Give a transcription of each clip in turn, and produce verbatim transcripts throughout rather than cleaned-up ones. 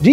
Do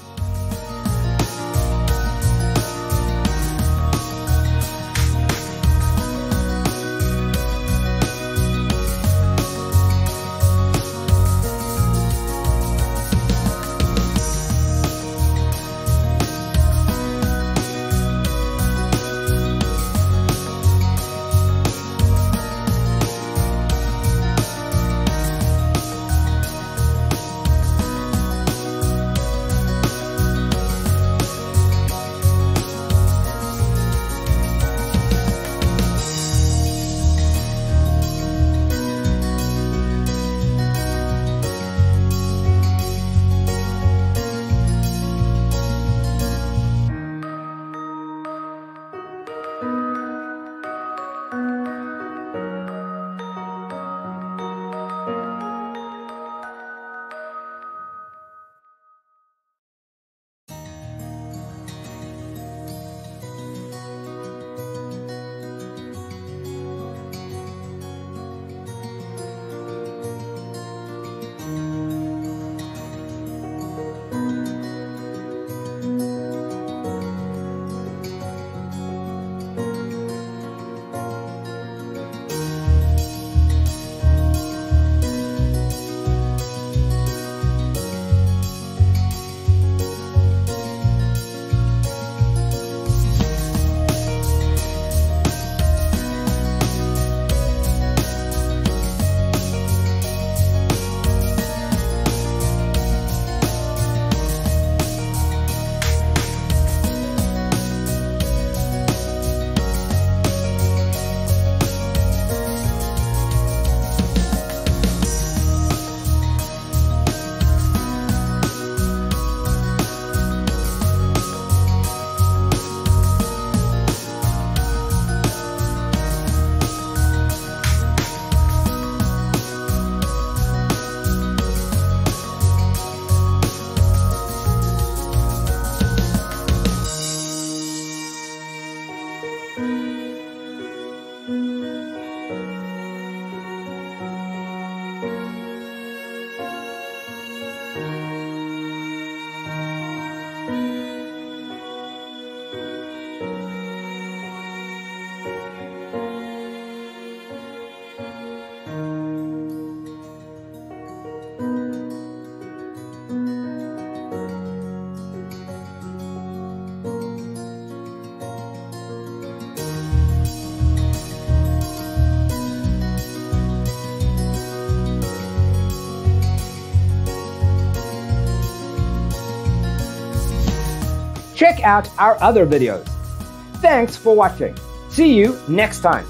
Check out our other videos. Thanks for watching. See you next time.